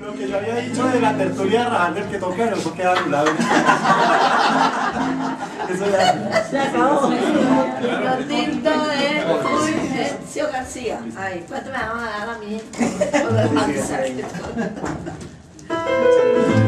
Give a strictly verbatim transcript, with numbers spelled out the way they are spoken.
Lo que yo había dicho de la tertulia de Rajanel, que toque no se queda anulado. Eso ya se acabó. El tinto de Fulgencio García. Ay, ¿cuánto me van a dar a mí?